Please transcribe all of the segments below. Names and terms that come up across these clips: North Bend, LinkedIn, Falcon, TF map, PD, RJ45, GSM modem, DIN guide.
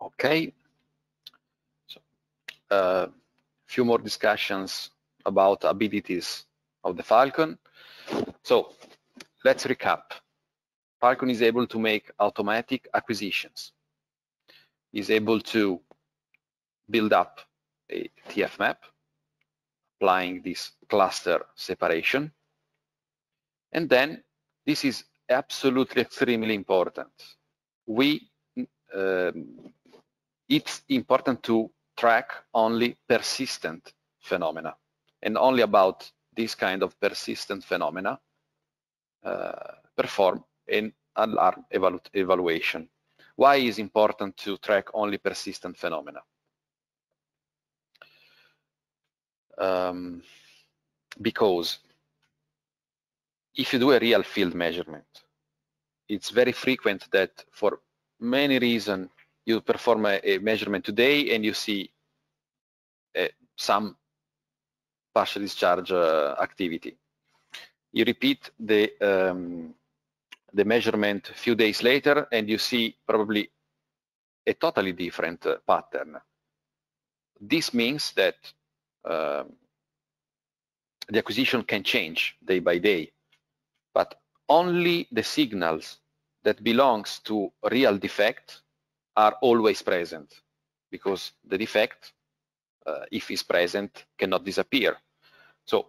Okay. So, few more discussions about abilities of the Falcon. So let's recap. Falcon is able to make automatic acquisitions, is able to build up a TF map, applying this cluster separation. And then this is absolutely extremely important. It's important to track only persistent phenomena, and only about this kind of persistent phenomena perform an alarm evaluation. Why is important to track only persistent phenomena? Because if you do a real field measurement, it's very frequent that for many reasons you perform a measurement today and you see some partial discharge activity. You repeat the measurement a few days later and you see probably a totally different pattern. This means that the acquisition can change day by day, but only the signals that belongs to real defect are always present, because the defect, if is present, cannot disappear. So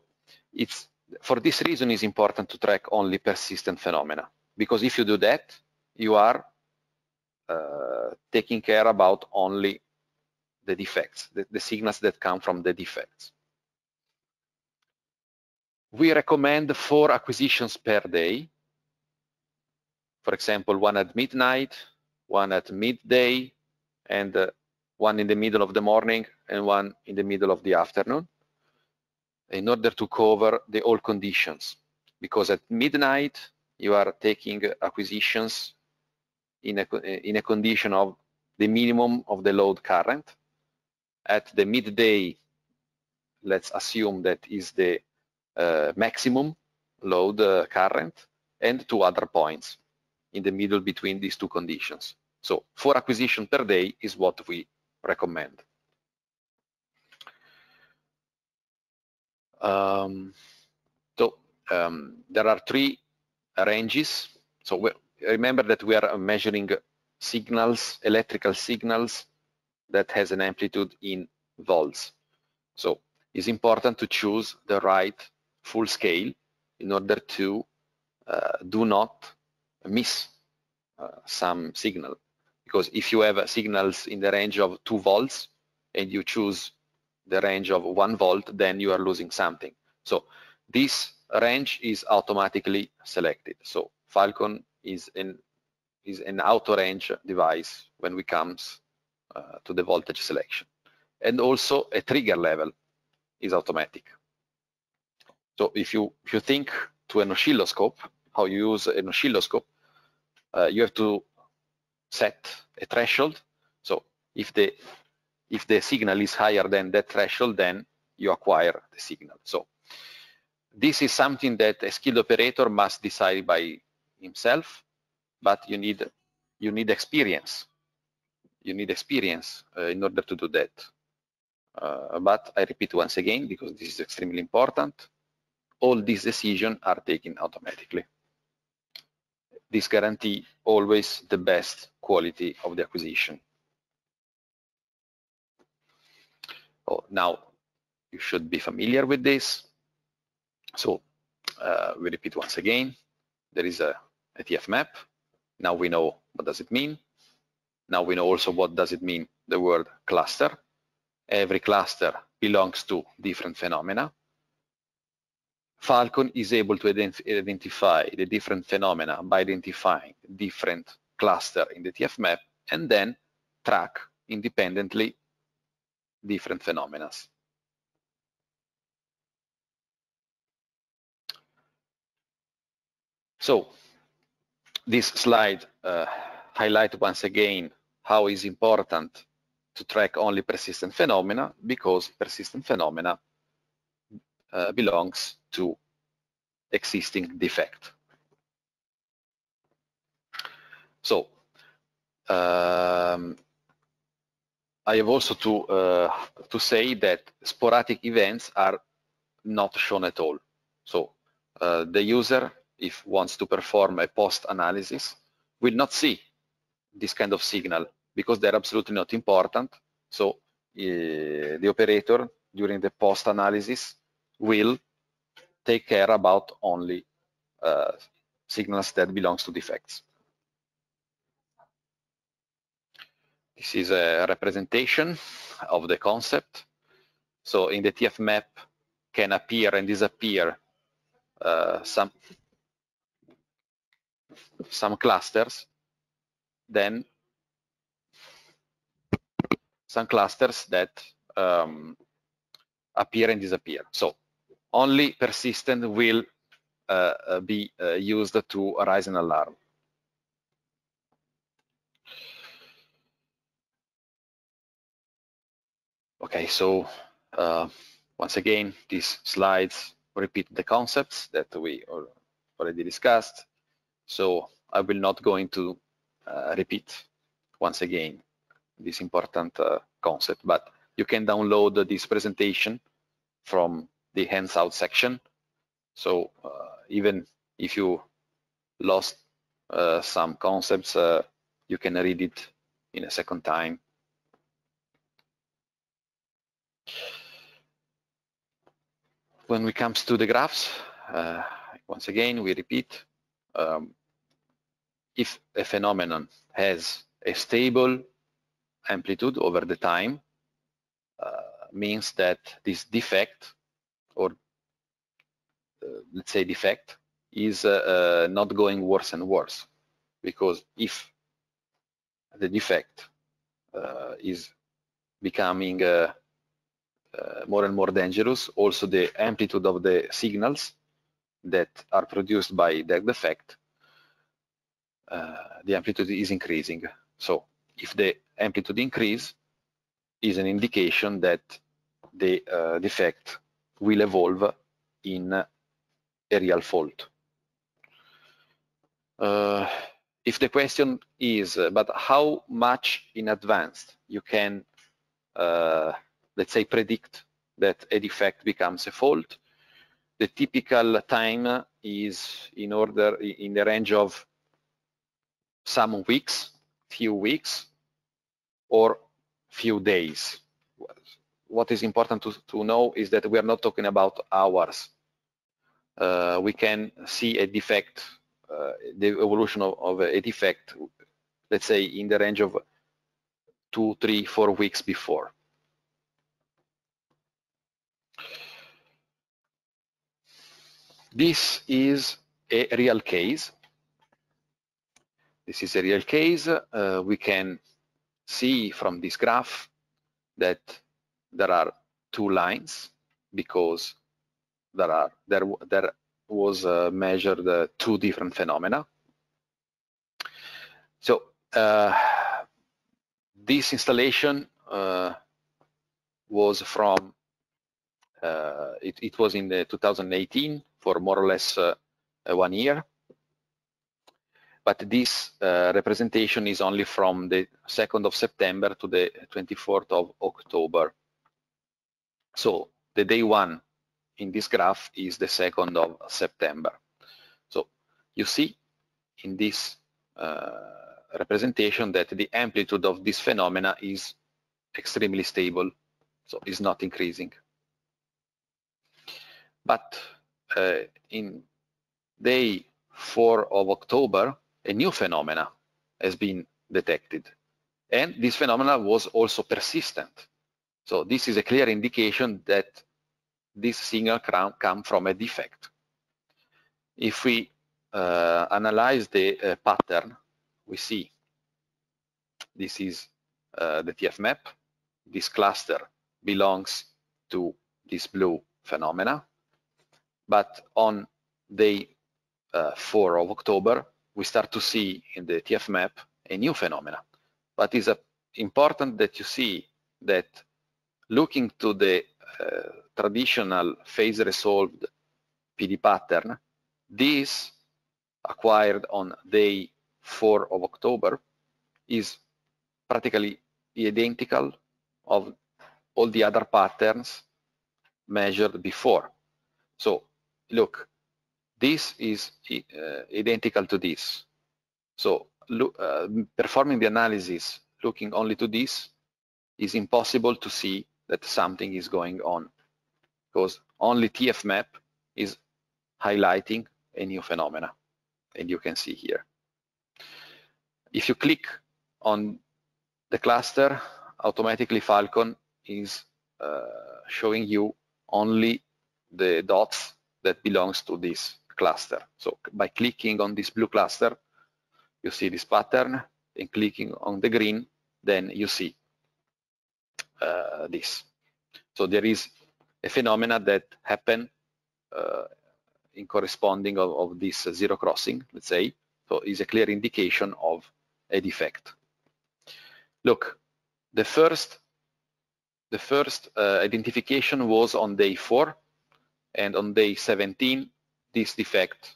it's for this reason is important to track only persistent phenomena, because if you do that, you are taking care about only the defects, the signals that come from the defects. We recommend 4 acquisitions per day. For example, 1 at midnight, 1 at midday, and 1 in the middle of the morning, and 1 in the middle of the afternoon, in order to cover the all conditions. Because at midnight, you are taking acquisitions in a condition of the minimum of the load current. At the midday, let's assume that is the maximum load current, and 2 other points in the middle between these 2 conditions. So 4 acquisitions per day is what we recommend. There are 3 ranges. So remember that we are measuring signals, electrical signals, that has an amplitude in volts. So it's important to choose the right full scale in order to do not miss some signal, because if you have signals in the range of 2 volts and you choose the range of 1 volt, then you are losing something. So this range is automatically selected. So Falcon is an auto-range device when we comes to the voltage selection. And also a trigger level is automatic. So if you think to an oscilloscope, how you use an oscilloscope, you have to set a threshold. So if the signal is higher than that threshold, then you acquire the signal. So this is something that a skilled operator must decide by himself, but you need experience. You need experience in order to do that. But I repeat once again, because this is extremely important, all these decisions are taken automatically. This guarantees always the best quality of the acquisition. Oh, now you should be familiar with this. So we repeat once again, there is a TF map. Now we know what does it mean. Now we know also what does it mean, the word cluster. Every cluster belongs to different phenomena. Falcon is able to identify the different phenomena by identifying different cluster in the TF map, and then track independently different phenomena. So this slide highlights once again how is important to track only persistent phenomena, because persistent phenomena belongs to existing defect. So I have also to say that sporadic events are not shown at all. So the user, if wants to perform a post analysis, will not see this kind of signal because they're absolutely not important. So the operator during the post analysis will take care about only signals that belongs to defects. This is a representation of the concept. So in the TF map can appear and disappear some clusters. Then some clusters that appear and disappear. So only persistent will be used to raise an alarm. Okay, so once again, these slides repeat the concepts that we already discussed. So I will not go into repeat once again this important concept, but you can download this presentation from the hands-out section. So even if you lost some concepts, you can read it in a second time. When it comes to the graphs, once again, we repeat, if a phenomenon has a stable amplitude over the time, means that this defect, or let's say defect, is not going worse and worse. Because if the defect is becoming more and more dangerous, also the amplitude of the signals that are produced by that defect, the amplitude is increasing. So if the amplitude increase is an indication that the defect will evolve in a real fault. If the question is, but how much in advance you can let's say predict that a defect becomes a fault, the typical time is in the range of some weeks, few weeks, or few days. What is important to know is that we are not talking about hours. We can see a defect, the evolution of a defect, let's say in the range of 2, 3, 4 weeks before. This is a real case. This is a real case. We can see from this graph that there are two lines because there was measured two different phenomena. So this installation was from it was in the 2018 for more or less 1 year. But this representation is only from the 2nd of September to the 24th of October. So the day one in this graph is the 2nd of September. So you see in this representation that the amplitude of this phenomena is extremely stable, so it's not increasing. But in day 4 of October, a new phenomena has been detected, and this phenomena was also persistent. So this is a clear indication that this signal come from a defect. If we analyze the pattern, we see this is the TF map. This cluster belongs to this blue phenomena, but on day 4 of October, we start to see in the TF map a new phenomena. But it's important that you see that looking to the traditional phase resolved PD pattern, this acquired on day 4 of October is practically identical of all the other patterns measured before. So look, this is identical to this. So performing the analysis looking only to this is impossible to see that something is going on, because only TF map is highlighting a new phenomena, and you can see here. If you click on the cluster, automatically Falcon is showing you only the dots that belongs to this cluster. So by clicking on this blue cluster, you see this pattern, and clicking on the green, then you see this. So there is a phenomena that happen in corresponding of this zero crossing, let's say. So is a clear indication of a defect. Look, the first identification was on day 4, and on day 17 this defect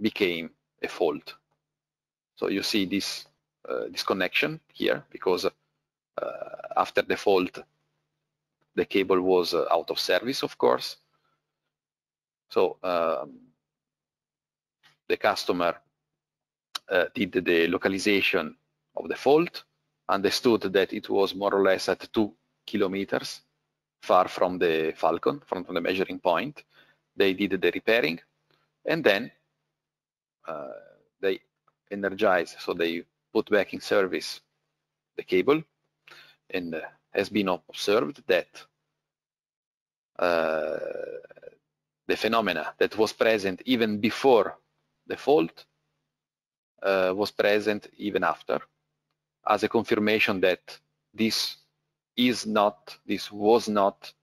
became a fault. So you see this disconnection here, because after the fault the cable was out of service, of course. So the customer did the localization of the fault, understood that it was more or less at 2 kilometers far from the Falcon, from the measuring point. They did the repairing, and then they energized, so they put back in service the cable, and has been observed that the phenomena that was present even before the fault was present even after, as a confirmation that this was not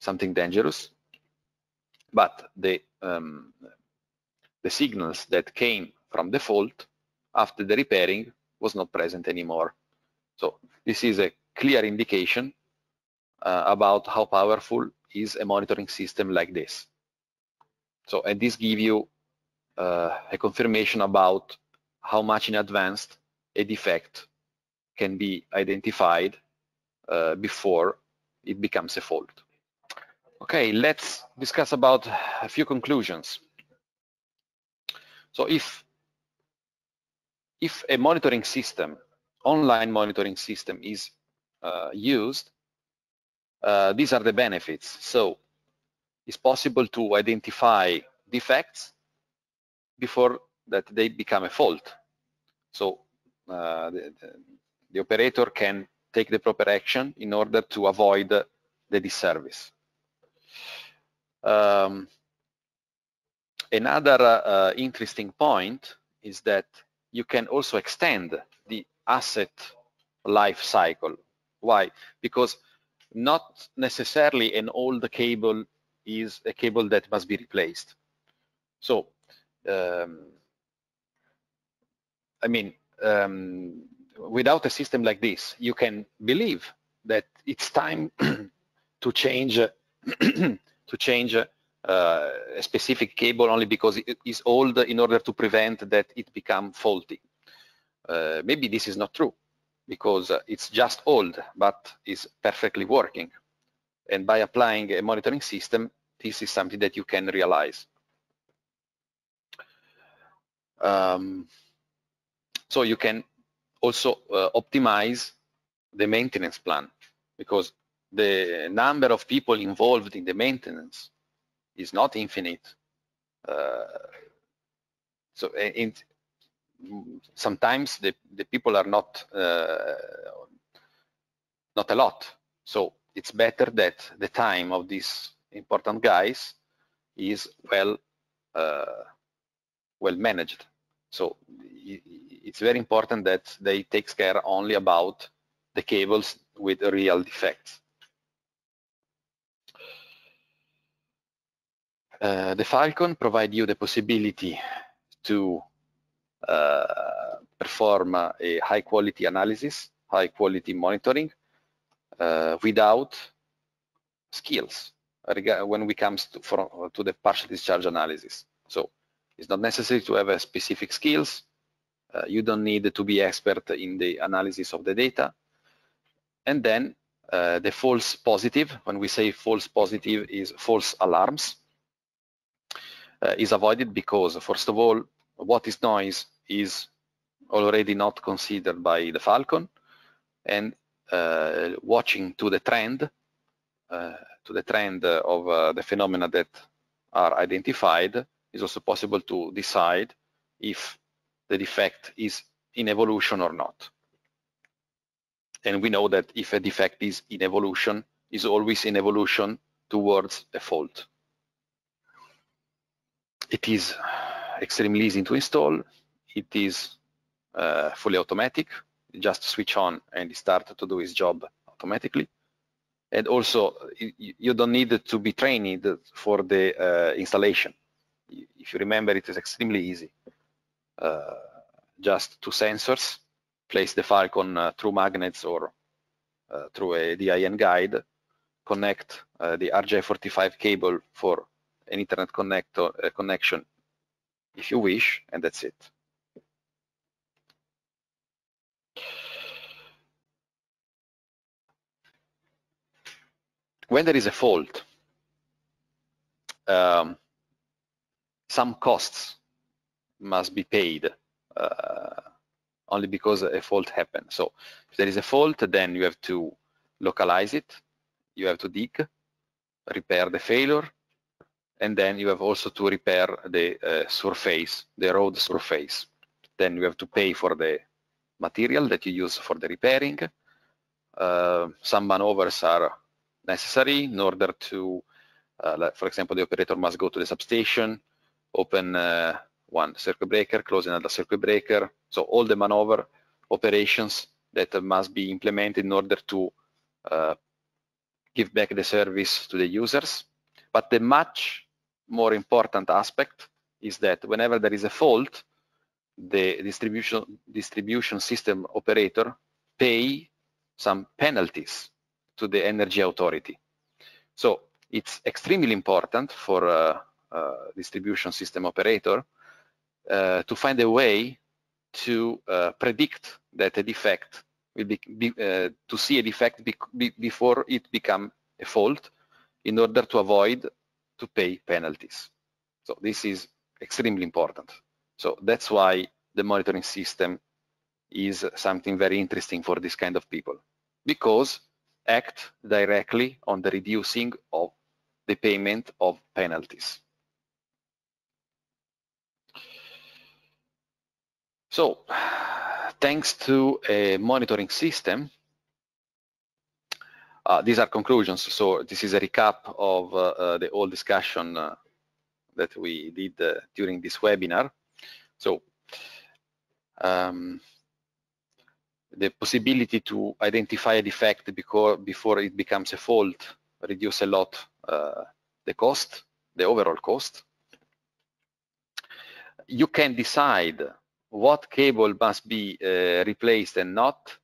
something dangerous, but the signals that came from the fault after the repairing was not present anymore. So this is a clear indication about how powerful is a monitoring system like this. So, and this gives you a confirmation about how much in advance a defect can be identified before it becomes a fault. Okay, let's discuss about a few conclusions. So if a monitoring system, online monitoring system, is used, these are the benefits. So it's possible to identify defects before that they become a fault. So the operator can take the proper action in order to avoid the disservice. Another interesting point is that you can also extend the asset life cycle. Why? Because not necessarily an old cable is a cable that must be replaced. So without a system like this, you can believe that it's time to change a specific cable only because it is old, in order to prevent that it become faulty. Maybe this is not true, because it's just old but is perfectly working. And by applying a monitoring system, this is something that you can realize. So you can also optimize the maintenance plan, because the number of people involved in the maintenance is not infinite. So sometimes the people are not a lot. So it's better that the time of these important guys is well managed. So it's very important that they take care only about the cables with real defects. The Falcon provides you the possibility to perform a high quality analysis, high quality monitoring, without skills when it comes to the partial discharge analysis. So it's not necessary to have a specific skills. You don't need to be expert in the analysis of the data. And then the false positive, when we say false positive, is false alarms, is avoided because, first of all, what is noise is already not considered by the Falcon, and watching to the trend of the phenomena that are identified, is also possible to decide if the defect is in evolution or not. And we know that if a defect is in evolution, is always in evolution towards a fault. It is extremely easy to install. It is fully automatic. You just switch on and it starts to do its job automatically. And also, you don't need to be trained for the installation. If you remember, it is extremely easy. Just two sensors, place the Falcon through magnets or through a DIN guide, connect the RJ45 cable for an Ethernet connector, connection if you wish, and that's it. When there is a fault, some costs must be paid only because a fault happened. So if there is a fault, then you have to localize it, you have to dig, repair the failure, and then you have also to repair the surface, the road surface. Then you have to pay for the material that you use for the repairing. Some maneuvers are necessary in order to, like for example, the operator must go to the substation, open one circuit breaker, close another circuit breaker. So all the maneuver operations that must be implemented in order to give back the service to the users. But the much more important aspect is that whenever there is a fault, the distribution system operator pay some penalties to the energy authority. So it's extremely important for distribution system operator to find a way to predict that a defect will to see a defect before it become a fault, in order to avoid to pay penalties. So this is extremely important. So that's why the monitoring system is something very interesting for this kind of people, because act directly on the reducing of the payment of penalties. So, thanks to a monitoring system, these are conclusions. So this is a recap of the whole discussion that we did during this webinar. So, the possibility to identify a defect before it becomes a fault reduce a lot the cost, the overall cost. You can decide what cable must be replaced and not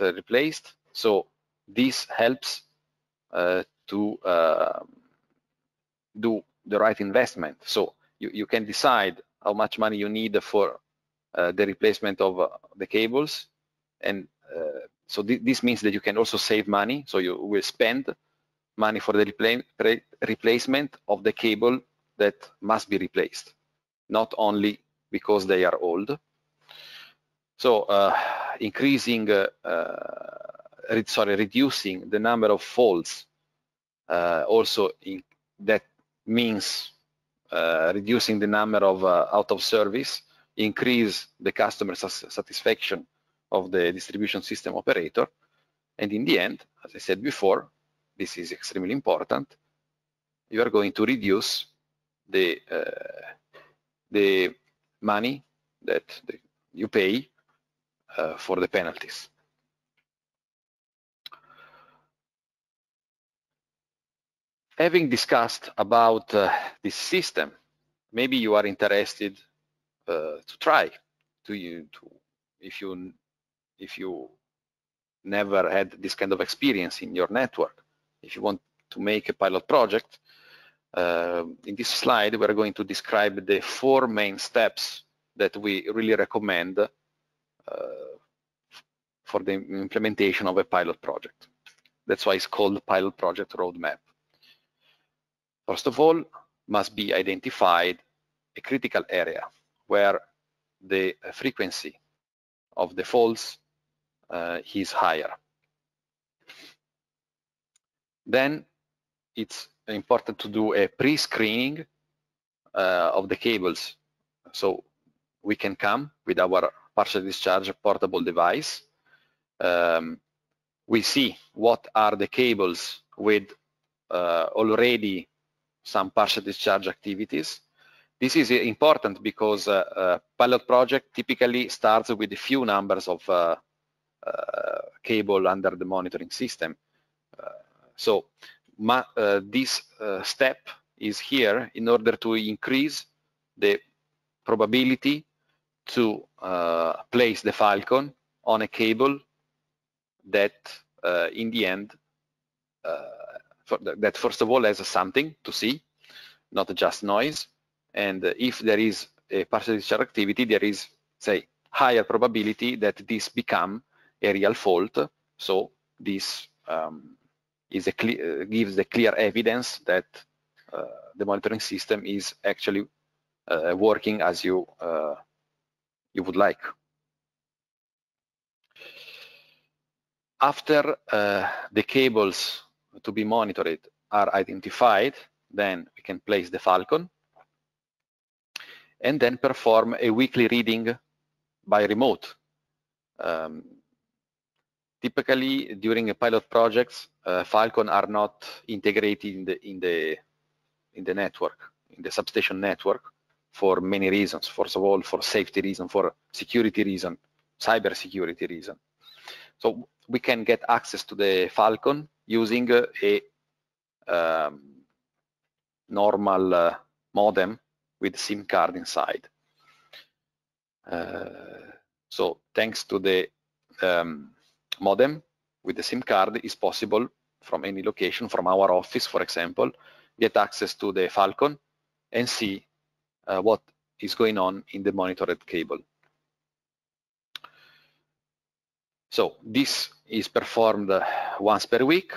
replaced. So this helps to do the right investment. So you can decide how much money you need for the replacement of the cables, and so this means that you can also save money. So you will spend money for the replacement of the cable that must be replaced, not only because they are old. So increasing, reducing the number of faults also that means reducing the number of out of service, increase the customer satisfaction of the distribution system operator, and in the end, as I said before, this is extremely important, you are going to reduce the money that you pay for the penalties. Having discussed about this system, maybe you are interested to try if you never had this kind of experience in your network, if you want to make a pilot project. In this slide we are going to describe the 4 main steps that we really recommend for the implementation of a pilot project. That's why it's called pilot project roadmap. First of all, must be identified a critical area where the frequency of the faults is higher. Then it's important to do a pre-screening of the cables. So we can come with our partial discharge portable device. We see what are the cables with already some partial discharge activities. This is important because a pilot project typically starts with a few numbers of cable under the monitoring system. So this step is here in order to increase the probability to place the Falcon on a cable that in the end that first of all has something to see, not just noise, and if there is a partial discharge activity, there is, say, higher probability that this become a real fault. So this is a clear, gives the clear evidence that the monitoring system is actually working as you you would like. After the cables to be monitored are identified, then we can place the Falcon and then perform a weekly reading by remote. Typically, during a pilot projects, Falcon are not integrated in the network, in the substation network, for many reasons. First of all, for safety reason, for security reason, cyber security reason. So we can get access to the Falcon using a normal modem with SIM card inside. So thanks to the modem with the SIM card, is possible from any location, from our office, for example, get access to the Falcon and see what is going on in the monitored cable. So this is performed once per week,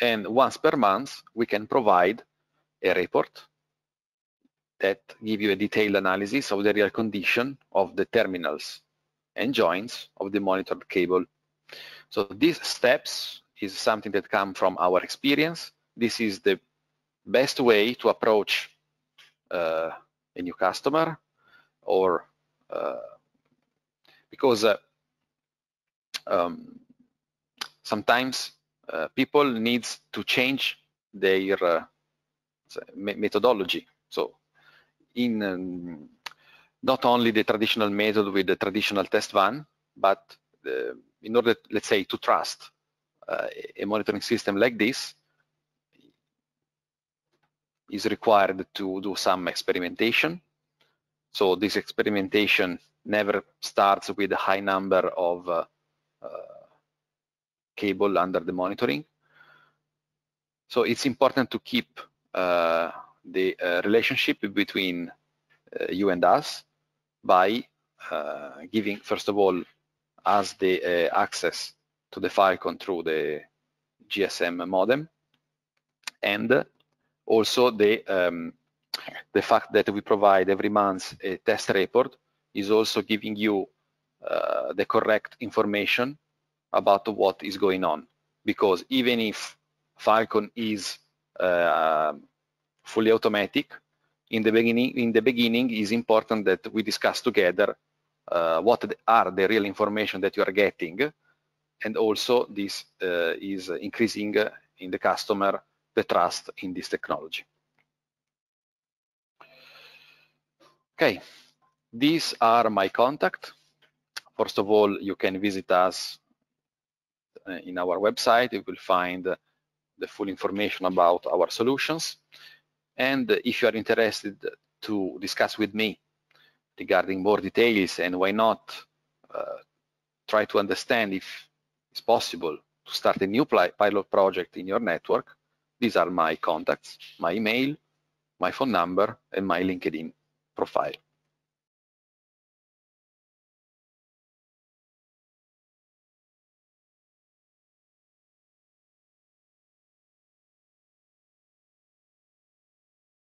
and once per month we can provide a report that give you a detailed analysis of the real condition of the terminals and joints of the monitored cable. So these steps is something that come from our experience. This is the best way to approach a new customer, or because sometimes people needs to change their methodology. So in not only the traditional method with the traditional test van, but in order, let's say, to trust a monitoring system like this, is required to do some experimentation. So this experimentation never starts with a high number of cable under the monitoring. So it's important to keep the relationship between you and us by giving, first of all, us the access to the Falcon through the GSM modem, and also the fact that we provide every month a test report is also giving you the correct information about what is going on, because even if Falcon is fully automatic, in the beginning is important that we discuss together what are the real information that you are getting, and also this is increasing in the customer the trust in this technology. Okay, these are my contact. First of all, you can visit us in our website. You will find the full information about our solutions. And if you are interested to discuss with me regarding more details, and why not try to understand if it's possible to start a new pilot project in your network, these are my contacts, my email, my phone number, and my LinkedIn profile.